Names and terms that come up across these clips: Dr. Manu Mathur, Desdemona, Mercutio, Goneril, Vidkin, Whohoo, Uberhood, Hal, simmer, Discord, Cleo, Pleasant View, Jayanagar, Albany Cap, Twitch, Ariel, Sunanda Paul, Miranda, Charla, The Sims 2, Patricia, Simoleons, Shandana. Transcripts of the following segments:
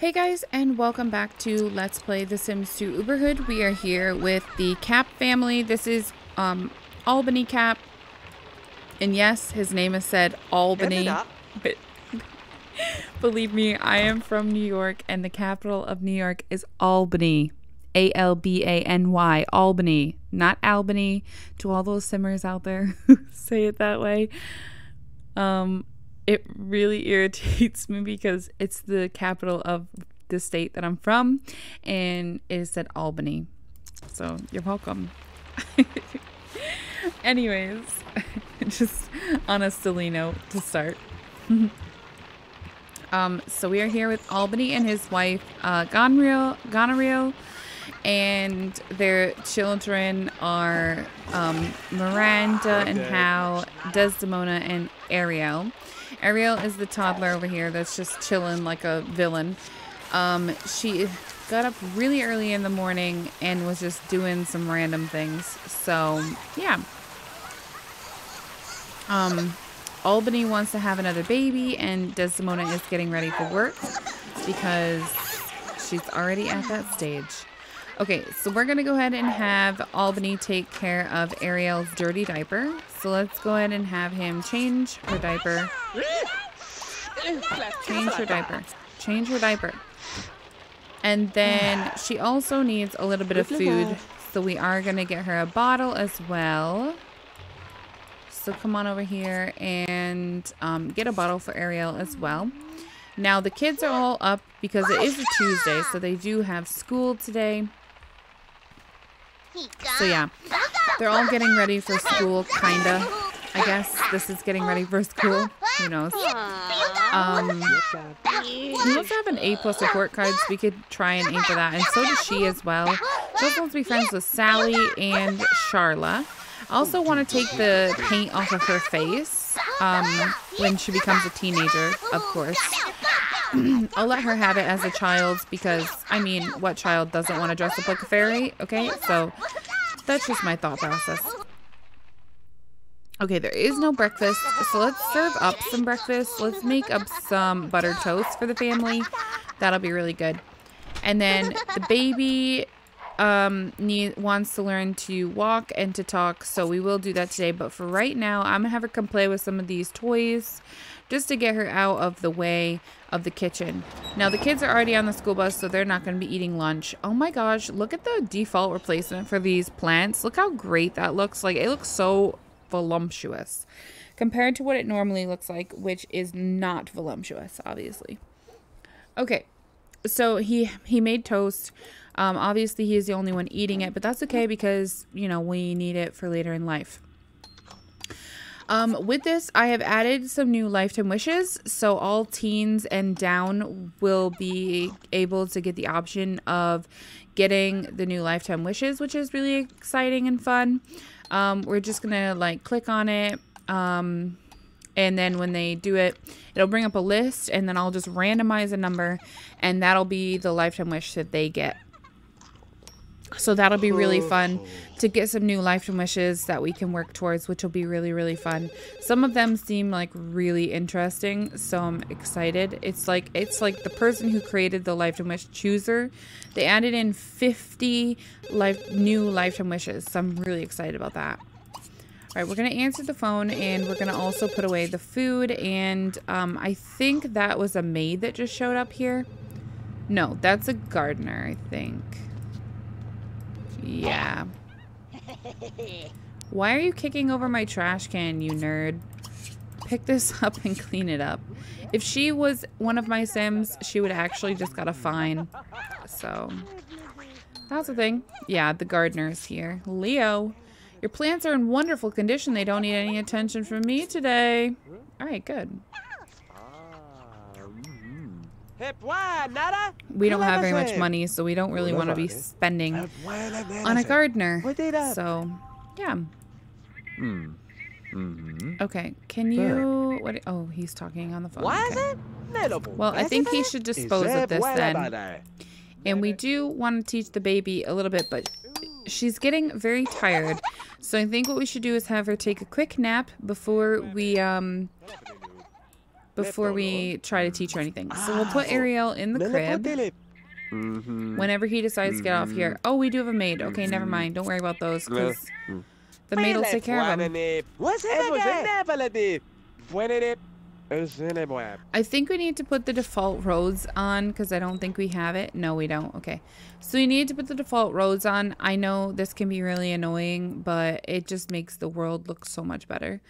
Hey guys, and welcome back to Let's Play The Sims 2 Uberhood. We are here with the Cap family. This is Albany Cap, and yes, his name is said Albany, but believe me, I am from New York, and the capital of New York is Albany, A-L-B-A-N-Y, Albany, not Albany, to all those simmers out there who say it that way. It really irritates me because it's the capital of the state that I'm from, and it is said Albany. So you're welcome. Anyways, just on a silly note to start. So we are here with Albany and his wife, Goneril, and their children are Miranda and Hal, Desdemona, and Ariel. Ariel is the toddler over here that's just chilling like a villain. She got up really early in the morning and was just doing some random things. So, yeah. Albany wants to have another baby, and Desdemona is getting ready for work because she's already at that stage. Okay, so we're going to go ahead and have Albany take care of Ariel's dirty diaper. So let's go ahead and have him change her diaper. Change her diaper. Change her diaper. And then she also needs a little bit of food. So we are going to get her a bottle as well. So come on over here and get a bottle for Ariel as well. Now the kids are all up because it is a Tuesday, so they do have school today. So yeah, they're all getting ready for school, kinda. I guess this is getting ready for school. Who knows? She does have an A+ support card, so we could try and aim for that. And so does she as well. She also wants to be friends with Sally and Charla. I also want to take the paint off of her face when she becomes a teenager, of course. I'll let her have it as a child because, I mean, what child doesn't want to dress up like a fairy? Okay, so that's just my thought process. Okay, there is no breakfast, so let's serve up some breakfast. Let's make up some buttered toast for the family. That'll be really good. And then the baby wants to learn to walk and to talk, so we will do that today. But for right now, I'm gonna have her come play with some of these toys just to get her out of the way of the kitchen. Now the kids are already on the school bus, so they're not gonna be eating lunch. Oh my gosh, look at the default replacement for these plants. Look how great that looks. Like, it looks so voluptuous compared to what it normally looks like, which is not voluptuous, obviously. Okay, so he made toast. Obviously, he is the only one eating it, but that's okay because, you know, we need it for later in life. With this, I have added some new lifetime wishes, so all teens and down will be able to get the option of getting the new lifetime wishes, which is really exciting and fun. We're just going to, like, click on it, and then when they do it, it'll bring up a list, and then I'll just randomize a number, and that'll be the lifetime wish that they get. So that'll be really fun to get some new lifetime wishes that we can work towards, which will be really, really fun. Some of them seem like really interesting, so I'm excited. It's like the person who created the lifetime wish chooser, they added in 50 new lifetime wishes. So I'm really excited about that. All right, we're going to answer the phone, and we're going to also put away the food. And I think that was a maid that just showed up here. No, that's a gardener, I think. Yeah. Why are you kicking over my trash can, you nerd? Pick this up and clean it up. If she was one of my Sims, she would actually just got a fine. So that's the thing. Yeah, the gardener's here. Leo, your plants are in wonderful condition. They don't need any attention from me today. All right, good. We don't have very much money, so we don't really want to be spending on a gardener. So, yeah. Okay, can you... What, oh, he's talking on the phone. Okay. Well, I think he should dispose of this then. And we do want to teach the baby a little bit, but she's getting very tired. So I think what we should do is have her take a quick nap before we... before we try to teach her anything. So we'll put Ariel in the crib whenever he decides to get off here. Oh, we do have a maid. Okay, never mind. Don't worry about those because the maid will take care of him. I think we need to put the default roads on because I don't think we have it. No, we don't. Okay. So you need to put the default roads on. I know this can be really annoying, but it just makes the world look so much better.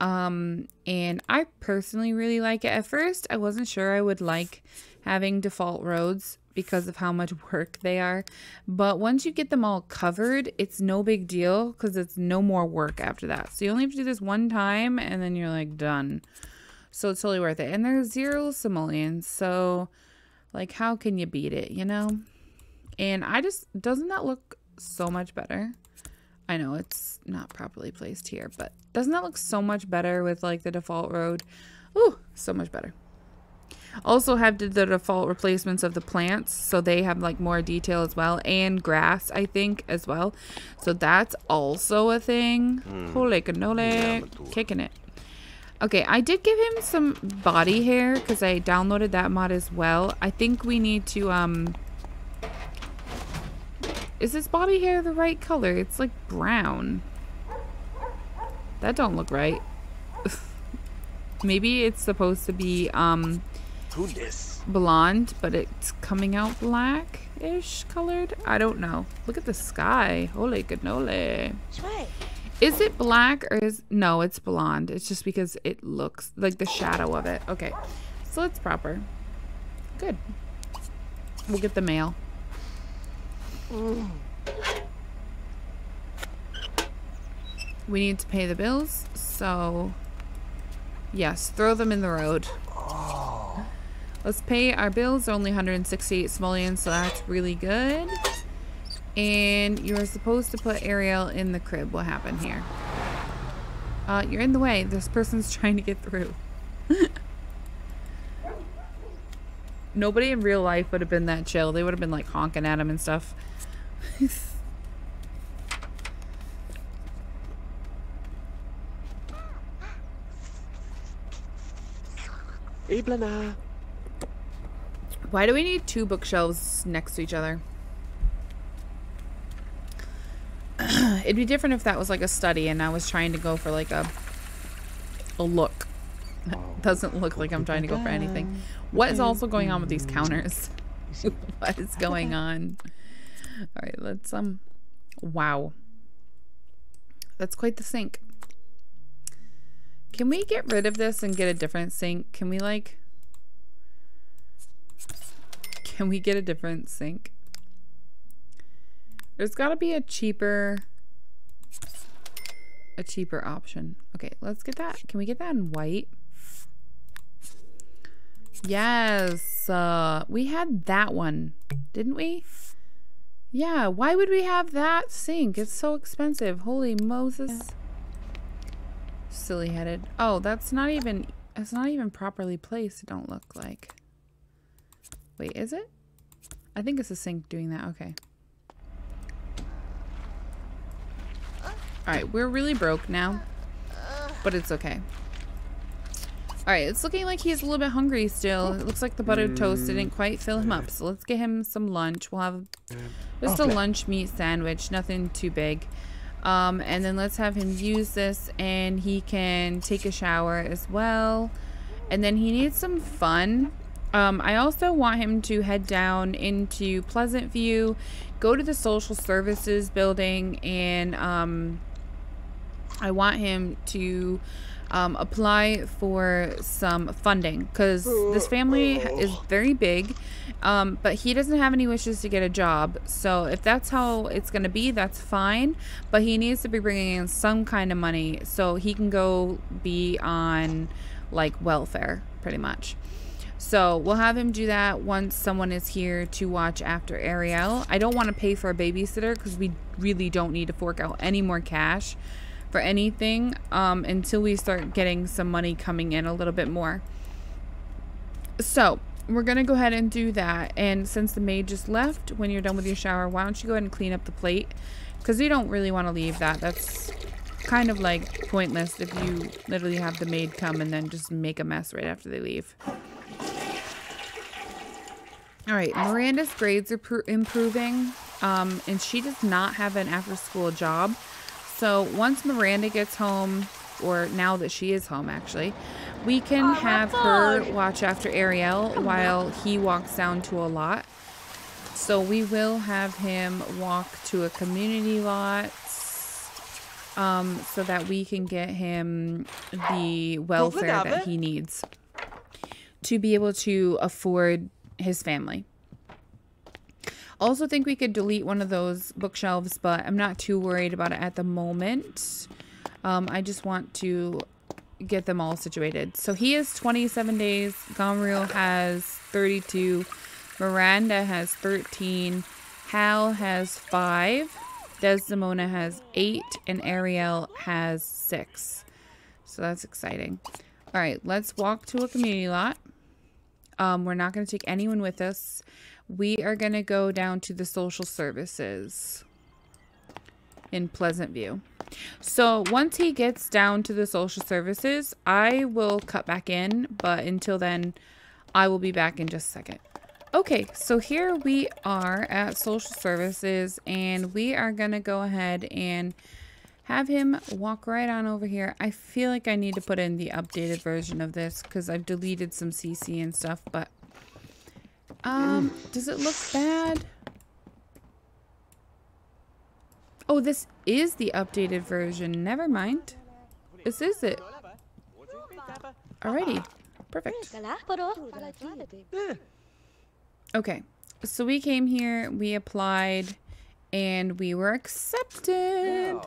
And I personally really like it. At first, I wasn't sure I would like having default roads because of how much work they are. But once you get them all covered, it's no big deal because it's no more work after that. So you only have to do this one time and then you're like done. So it's totally worth it. And there's 0 simoleons. So like, how can you beat it, you know? And I just, doesn't that look so much better? I know it's not properly placed here, but doesn't that look so much better with like the default road? Ooh, so much better. Also have the default replacements of the plants. So they have like more detail as well. And grass, I think, as well. So that's also a thing. Holy cannoli, kicking it. Okay, I did give him some body hair because I downloaded that mod as well. I think we need to, is this body hair the right color? It's like brown. That don't look right. Maybe it's supposed to be, blonde, but it's coming out black-ish colored? I don't know. Look at the sky. Holy cannoli. Is it black or is... No, it's blonde. It's just because it looks like the shadow of it. Okay. So it's proper. Good. We'll get the mail. We need to pay the bills. So, yes. Throw them in the road. Let's pay our bills. They're only 168 simoleons, so that's really good. And you were supposed to put Ariel in the crib. What happened here? You're in the way. This person's trying to get through. Nobody in real life would have been that chill. They would have been like honking at him and stuff. Why do we need 2 bookshelves next to each other? It'd be different if that was like a study and I was trying to go for like a look. It doesn't look like I'm trying to go for anything. What is also going on with these counters? What is going on? All right, let's wow. That's quite the sink. Can we get rid of this and get a different sink? Can we like, can we get a different sink? There's got to be a cheaper option. Okay, let's get that. Can we get that in white? Yes. We had that one, didn't we? Yeah. Why would we have that sink? It's so expensive. Holy Moses. Silly headed. Oh, that's not even, it's not even properly placed. It don't look like. Wait, is it? I think it's a sink doing that. Okay. All right, we're really broke now, but it's okay. All right, it's looking like he's a little bit hungry still. It looks like the buttered toast didn't quite fill him up, so let's get him some lunch. We'll have just a lunch meat sandwich, nothing too big. And then let's have him use this, and he can take a shower as well. And then he needs some fun. I also want him to head down into Pleasant View, go to the social services building, and I want him to apply for some funding because this family is very big, but he doesn't have any wishes to get a job. So if that's how it's going to be, that's fine. But he needs to be bringing in some kind of money so he can go be on like welfare pretty much. So we'll have him do that once someone is here to watch after Ariel. I don't want to pay for a babysitter because we really don't need to fork out any more cash for anything until we start getting some money coming in a little bit more. So we're going to go ahead and do that. And since the maid just left, when you're done with your shower, why don't you go ahead and clean up the plate? Because we don't really want to leave that. That's kind of like pointless if you literally have the maid come and then just make a mess right after they leave. All right, Miranda's grades are improving, and she does not have an after-school job. So once Miranda gets home, or now that she is home actually, we can have her watch after Ariel while he walks down to a lot. So we will have him walk to a community lot, so that we can get him the welfare that he needs to be able to afford his family. Also think we could delete one of those bookshelves, but I'm not too worried about it at the moment. I just want to get them all situated. So he is 27 days. Goneril has 32. Miranda has 13. Hal has 5. Desdemona has 8. And Ariel has 6. So that's exciting. All right, let's walk to a community lot. We're not going to take anyone with us. We are going to go down to the social services in Pleasant View. So once he gets down to the social services, I will cut back in. But until then, I will be back in just a second. Okay, so here we are at social services. And we are going to go ahead and have him walk right on over here. I feel like I need to put in the updated version of this because I've deleted some CC and stuff. But does it look bad? Oh, this is the updated version. Never mind. This is it. Alrighty. Perfect. Okay. So we came here, we applied, and we were accepted.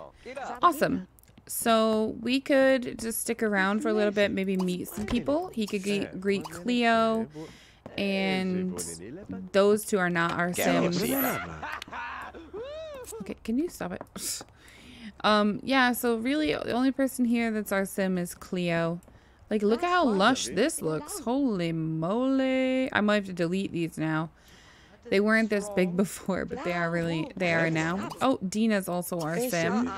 Awesome. So we could just stick around for a little bit, maybe meet some people. He could greet Cleo. And those two are not our Sims. Okay, can you stop it? Yeah, so really the only person here that's our Sim is Cleo. Like, look at how lush this looks. Holy moly. I might have to delete these now. They weren't this big before, but they are really, they are now. Oh, Dina's also our Sim. I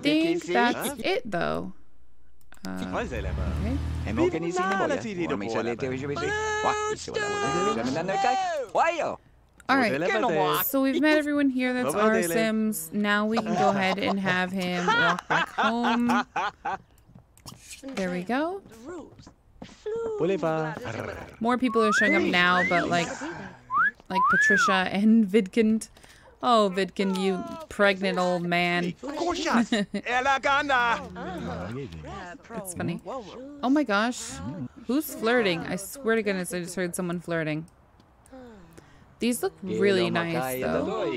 think that's it, though. Okay. Alright, so we've met everyone here that's our Sims. Now we can go ahead and have him walk back home. There we go. More people are showing up now, but like Patricia and Vidkin. Oh, Vidkin, you pregnant old man. It's funny. Oh my gosh. Who's flirting? I swear to goodness, I just heard someone flirting. These look really nice, though.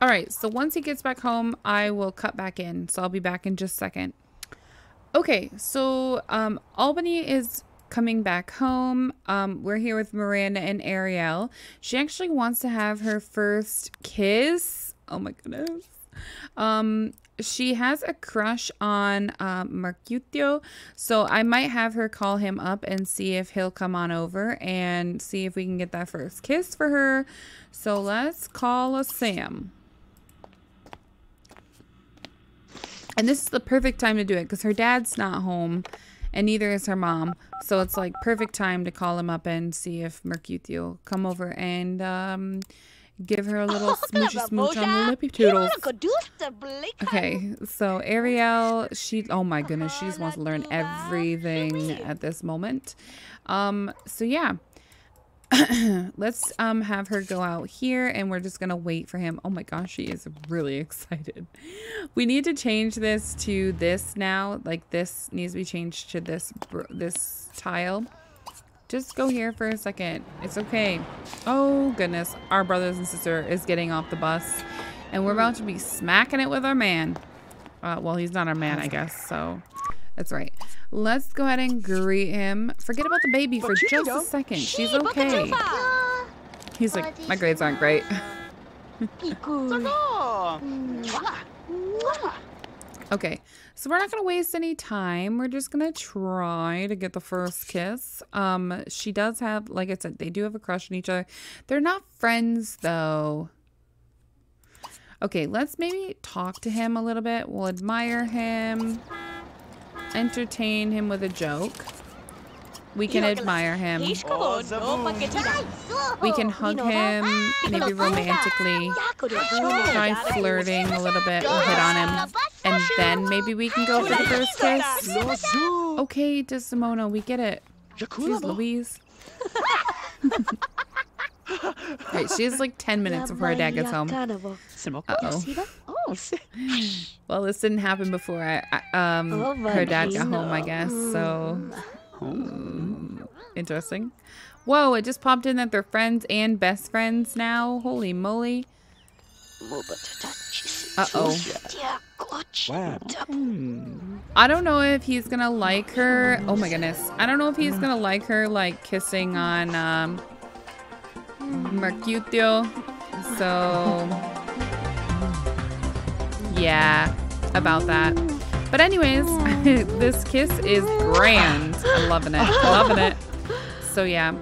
All right, so once he gets back home, I will cut back in. So I'll be back in just a second. Okay, so Albany is coming back home. We're here with Miranda and Ariel. She actually wants to have her first kiss. Oh, my goodness. She has a crush on Mercutio, so I might have her call him up and see if he'll come on over and see if we can get that first kiss for her. So let's call a Sam. And this is the perfect time to do it because her dad's not home and neither is her mom. So it's like perfect time to call him up and see if Mercutio will come over and give her a little smoochy smooch on the lippy toodles. Okay, so Ariel, she, oh my goodness, she just wants to learn everything at this moment. So yeah, let's have her go out here and we're just gonna wait for him. Oh my gosh, she is really excited. We need to change this to this now. Like this needs to be changed to this tile. Just go here for a second. It's okay. Oh, goodness. Our brothers and sister is getting off the bus. And we're about to be smacking it with our man. Well, he's not our man, I guess. So, that's right. Let's go ahead and greet him. Forget about the baby for just a second. She's okay. He's like, my grades aren't great. Okay, so we're not going to waste any time. We're just going to try to get the first kiss. She does have, like I said, they do have a crush on each other. They're not friends, though. Okay, let's maybe talk to him a little bit. We'll admire him. Entertain him with a joke. We can admire him. We can hug him, maybe romantically. Try flirting a little bit. We'll hit on him. And then maybe we can go for the first kiss. Okay, Desdemona, we get it. She's Louise. Alright, she has like 10 minutes before her dad gets home. Uh-oh. Well, this didn't happen before her dad got home, I guess, so... Interesting. Whoa, it just popped in that they're friends and best friends now. Holy moly. Uh-oh. Wow. I don't know if he's gonna like her. Oh my goodness. I don't know if he's gonna like her, like, kissing on, Mercutio. So... yeah. About that. But anyways, this kiss is grand. I'm loving it. Loving it. So yeah.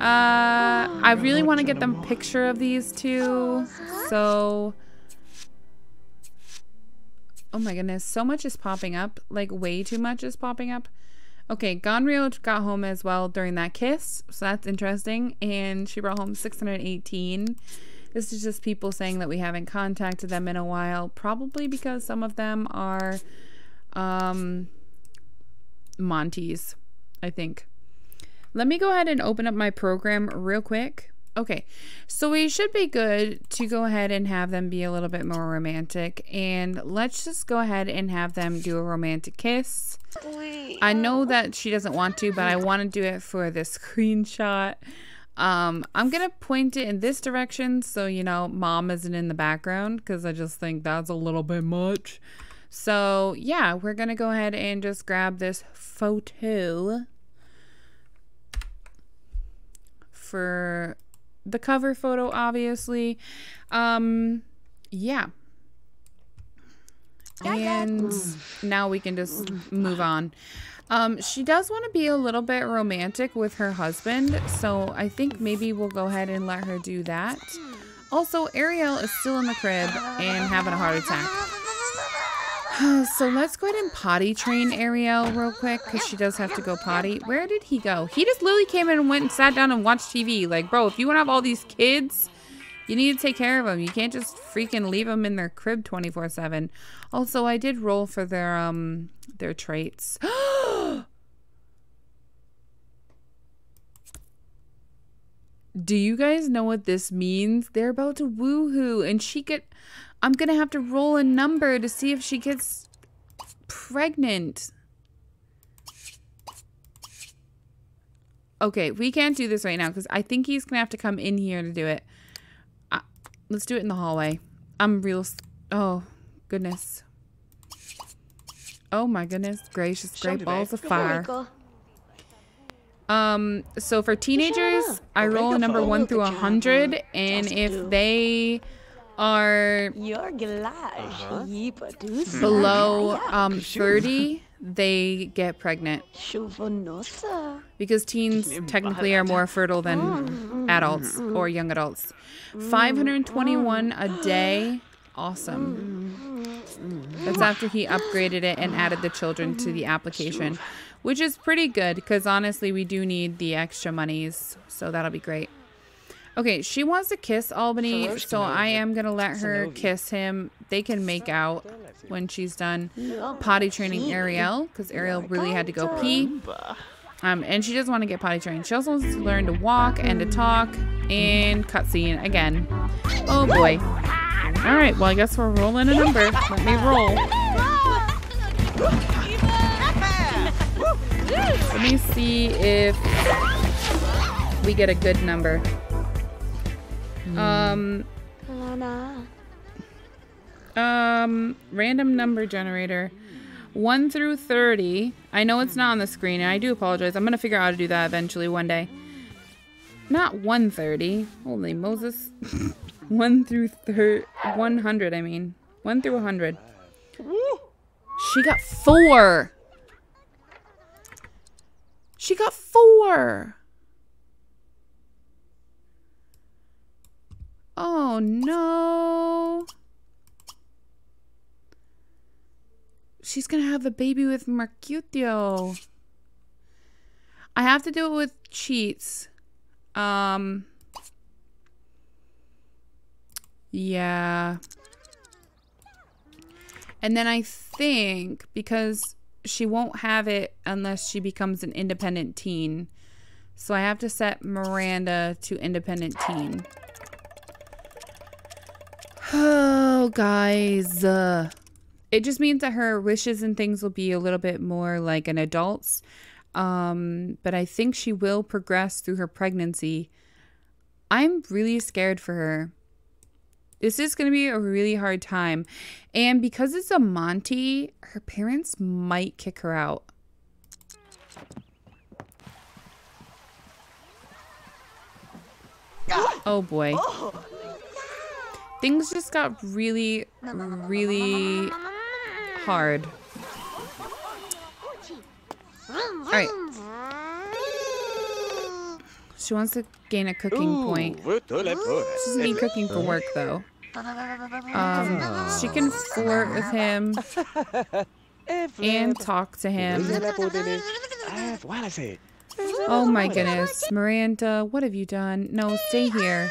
I really want to get them a picture of these two. So... oh my goodness. So much is popping up. Like, way too much is popping up. Okay, Goneril got home as well during that kiss. So that's interesting. And she brought home 618. This is just people saying that we haven't contacted them in a while. Probably because some of them are... Monty's, I think. Let me go ahead and open up my program real quick. Okay, so we should be good to go ahead and have them be a little bit more romantic, and let's just go ahead and have them do a romantic kiss. I know that she doesn't want to, but I want to do it for this screenshot. I'm gonna point it in this direction so, you know, mom isn't in the background, because I just think that's a little bit much. So, yeah, we're going to go ahead and just grab this photo for the cover photo, obviously. Yeah. And now we can just move on. She does want to be a little bit romantic with her husband, so I think maybe we'll go ahead and let her do that. Also, Ariel is still in the crib and having a heart attack. So let's go ahead and potty train Ariel real quick, because she does have to go potty. Where did he go? He just literally came in and went and sat down and watched TV. Like, bro, if you want to have all these kids, you need to take care of them. You can't just freaking leave them in their crib 24/7. Also, I did roll for their traits. Do you guys know what this means? They're about to woohoo, and she could... I'm gonna have to roll a number to see if she gets pregnant. Okay, we can't do this right now because I think he's gonna have to come in here to do it. Let's do it in the hallway. I'm real. Oh, goodness. Oh my goodness gracious, great balls of fire. So for teenagers, I roll a number 1 through 100, and if they are below 30, they get pregnant, because teens technically are more fertile than adults or young adults. 521 a day. Awesome. That's after he upgraded it and added the children to the application, which is pretty good, because honestly we do need the extra monies, so that'll be great. Okay, she wants to kiss Albany, so I am going to let her kiss him. They can make out when she's done potty training Ariel, because Ariel really had to go pee. And she does want to get potty trained. She also wants to learn to walk and to talk. And cutscene again. Oh, boy. All right, well, I guess we're rolling a number. Let me roll. Let me see if we get a good number. Random number generator. 1 through 30. I know it's not on the screen, and I do apologize. I'm gonna figure out how to do that eventually one day. Not 130. Holy Moses. 1 through 100, I mean. 1 through 100. She got 4. She got 4. Oh no. She's gonna have a baby with Mercutio. I have to do it with cheats. Yeah. And then I think because she won't have it unless she becomes an independent teen. So I have to set Miranda to independent teen. Oh, guys. It just means that her wishes and things will be a little bit more like an adult's. But I think she will progress through her pregnancy. I'm really scared for her. This is going to be a really hard time. And because it's a Monty, her parents might kick her out. Oh, boy. Things just got really, really hard. All right. She wants to gain a cooking point. She doesn't need cooking for work, though. She can flirt with him and talk to him. Oh, my goodness. Miranda, what have you done? No, stay here.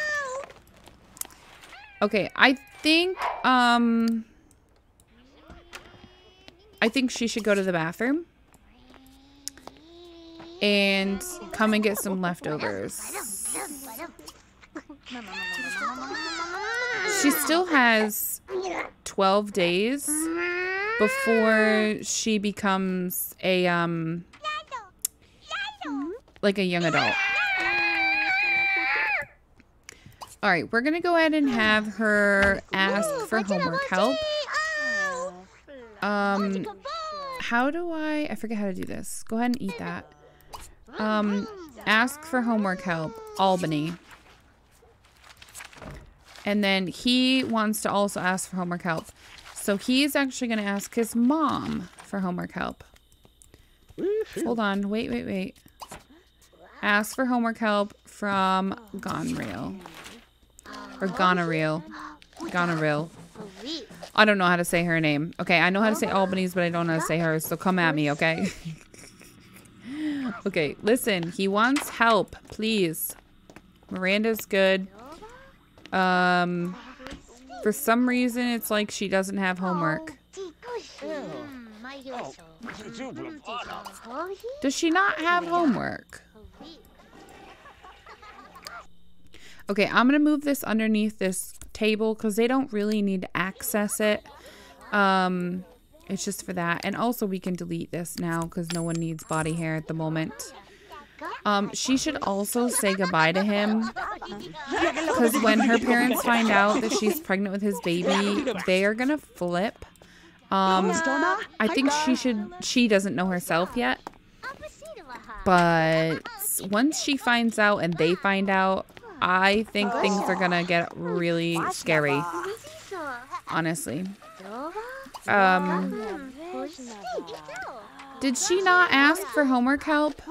Okay, I think she should go to the bathroom and come and get some leftovers. She still has 12 days before she becomes a like a young adult. All right, we're going to go ahead and have her ask for homework help. How do I forget how to do this. Go ahead and eat that. Ask for homework help, Albany. And then he wants to also ask for homework help. So he's actually going to ask his mom for homework help. Hold on. Wait. Ask for homework help from Goneril. Or Goneril. Goneril. I don't know how to say her name. Okay, I know how to say Albany's, but I don't know how to say hers, so come at me, okay? Okay, listen. He wants help, please. Miranda's good. For some reason, it's like she doesn't have homework. Does she not have homework? Okay, I'm gonna move this underneath this table because they don't really need to access it. It's just for that. And also we can delete this now because no one needs body hair at the moment. She should also say goodbye to him because when her parents find out that she's pregnant with his baby, they are gonna flip. I think she doesn't know herself yet. But once she finds out and they find out, I think things are gonna get really scary, honestly. Did she not ask for homework help?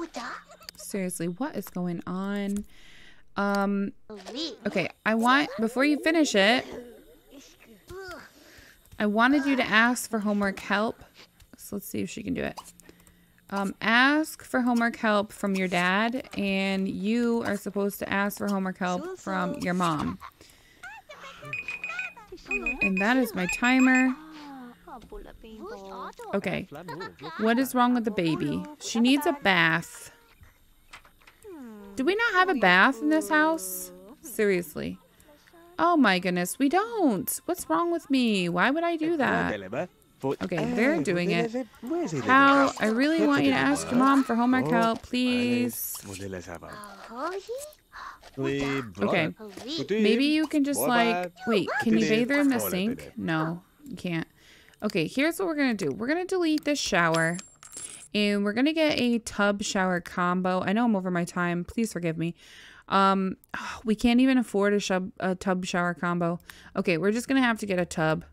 Seriously, what is going on? Okay, before you finish it, I wanted you to ask for homework help. So let's see if she can do it. Ask for homework help from your dad, and you are supposed to ask for homework help from your mom. And that is my timer. Okay. What is wrong with the baby? She needs a bath. Do we not have a bath in this house? Seriously. Oh my goodness, we don't. What's wrong with me? Why would I do that? Okay, they're doing it. Hal, I really want you to ask your mom for homework help, please. Okay, maybe you can just like... Wait, can you bathe her in the sink? No, you can't. Okay, here's what we're going to do. We're going to delete this shower. And we're going to get a tub shower combo. I know I'm over my time. Please forgive me. We can't even afford a tub shower combo. Okay, we're just going to have to get a tub.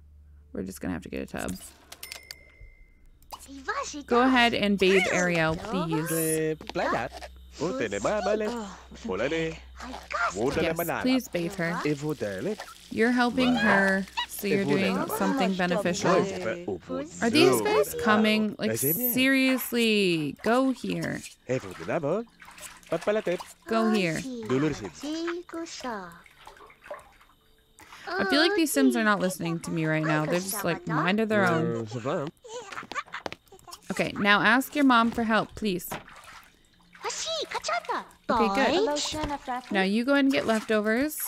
Go ahead and bathe Ariel, please. Yes, please bathe her. You're helping her, so you're doing something beneficial. Are these guys coming? Like, seriously, go here. Go here. I feel like these Sims are not listening to me right now. They're just like, mind of their own. Okay, now ask your mom for help, please. Okay, good. Now you go ahead and get leftovers.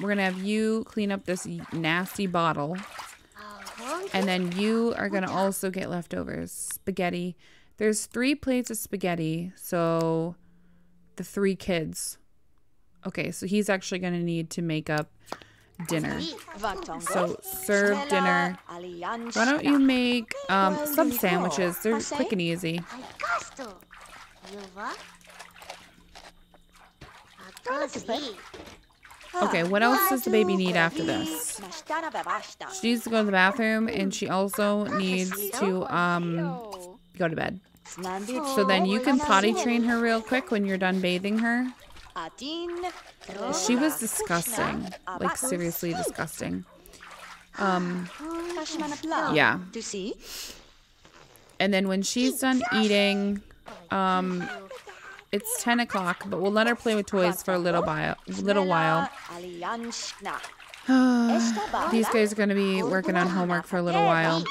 We're gonna have you clean up this nasty bottle. And then you are gonna also get leftovers. Spaghetti. There's 3 plates of spaghetti, so the 3 kids. Okay, so he's actually gonna need to make up dinner. So serve dinner. Why don't you make some sandwiches? They're quick and easy. Okay, what else does the baby need after this? She needs to go to the bathroom, and she also needs to go to bed. So then you can potty train her real quick when you're done bathing her. She was disgusting. Like, seriously disgusting. Yeah. And then when she's done eating, it's 10 o'clock, but we'll let her play with toys for a little while. These guys are going to be working on homework for a little while.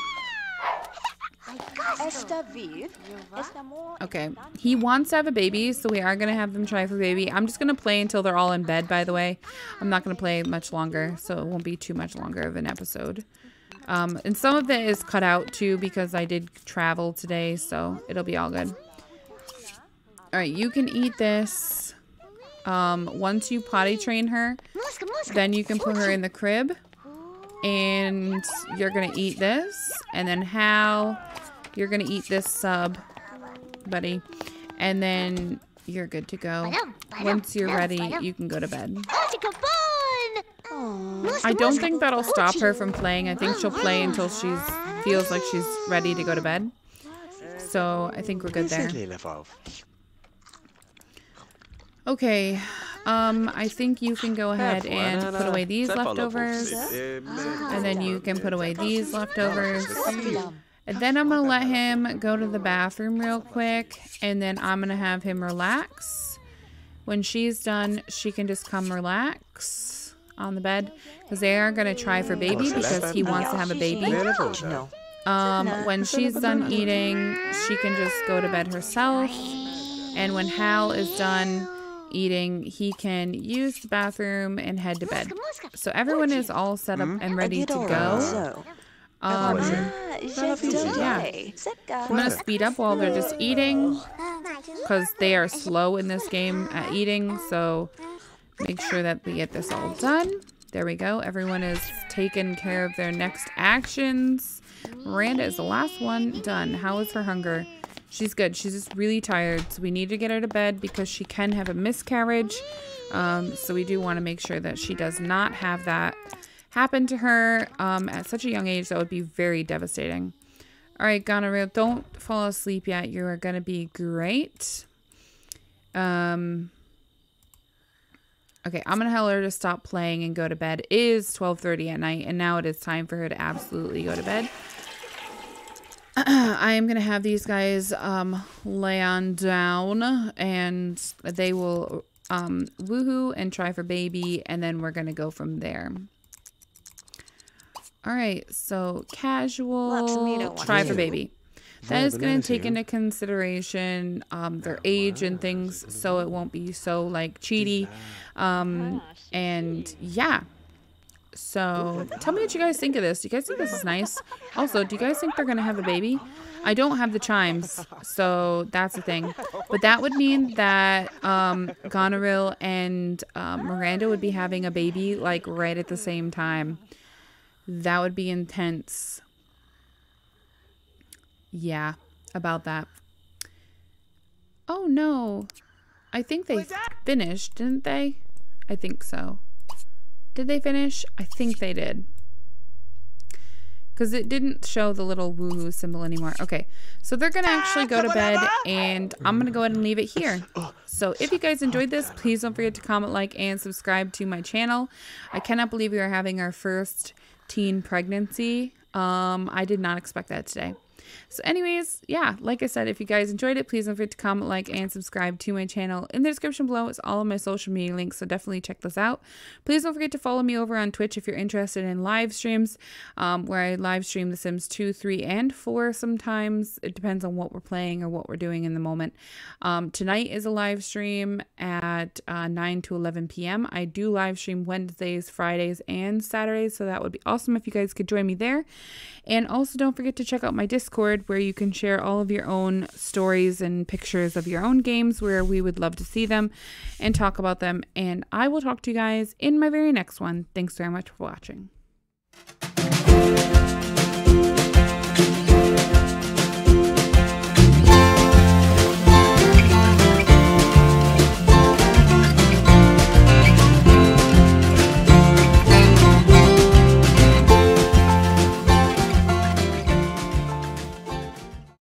Okay, he wants to have a baby, so we are going to have them try for the baby. I'm just going to play until they're all in bed, by the way. I'm not going to play much longer, so it won't be too much longer of an episode. And some of it is cut out, too, because I did travel today, so it'll be all good. Alright, you can eat this. Once you potty train her, then you can put her in the crib. And you're going to eat this. And then Hal, you're going to eat this sub, buddy. And then you're good to go. Once you're ready, you can go to bed. I don't think that'll stop her from playing. I think she'll play until she feels like she's ready to go to bed. So I think we're good there. Okay, I think you can go ahead and put away these leftovers. And then you can put away these leftovers. And then I'm going to let him go to the bathroom real quick. And then I'm going to have him relax. When she's done, she can just come relax on the bed. Because they are going to try for baby because he wants to have a baby. When she's done eating, she can just go to bed herself. And when Hal is done eating, he can use the bathroom and head to bed. So everyone is all set up and ready to go. Yeah. I'm going to speed up while they're just eating, because they are slow in this game at eating. So make sure that we get this all done. There we go. Everyone is taking care of their next actions. Miranda is the last one done. How is her hunger? She's good. She's just really tired, so we need to get her to bed because she can have a miscarriage. So we do want to make sure that she does not have that happen to her at such a young age. That would be very devastating. All right, Goneril, don't fall asleep yet. You are going to be great. Okay, I'm going to tell her to stop playing and go to bed. It is 12:30 at night, and now it is time for her to absolutely go to bed. I am going to have these guys lay on down, and they will woohoo and try for baby, and then we're going to go from there. All right, so casual, try for baby. That is going to take into consideration their age and things, so it won't be so, like, cheaty. And, yeah. So tell me what you guys think of this. Do you guys think this is nice? Also, do you guys think they're going to have a baby? I don't have the chimes, so that's the thing. But that would mean that Goneril and Miranda would be having a baby, like, right at the same time. That would be intense. Yeah, about that. Oh, no. I think they finished, didn't they? I think so. Did they finish? I think they did. Because it didn't show the little woo-woo symbol anymore. Okay, so they're going to actually go to bed, and I'm going to go ahead and leave it here. So if you guys enjoyed this, please don't forget to comment, like, and subscribe to my channel. I cannot believe we are having our first teen pregnancy. I did not expect that today. So anyways, yeah, like I said, if you guys enjoyed it, please don't forget to comment, like, and subscribe to my channel. In the description below is all of my social media links, so definitely check those out. Please don't forget to follow me over on Twitch if you're interested in live streams, where I live stream The Sims 2, 3, and 4 sometimes. It depends on what we're playing or what we're doing in the moment. Tonight is a live stream at 9 to 11 p.m. I do live stream Wednesdays, Fridays, and Saturdays, so that would be awesome if you guys could join me there. And also don't forget to check out my Discord, where you can share all of your own stories and pictures of your own games, where we would love to see them and talk about them. And I will talk to you guys in my very next one. Thanks very much for watching.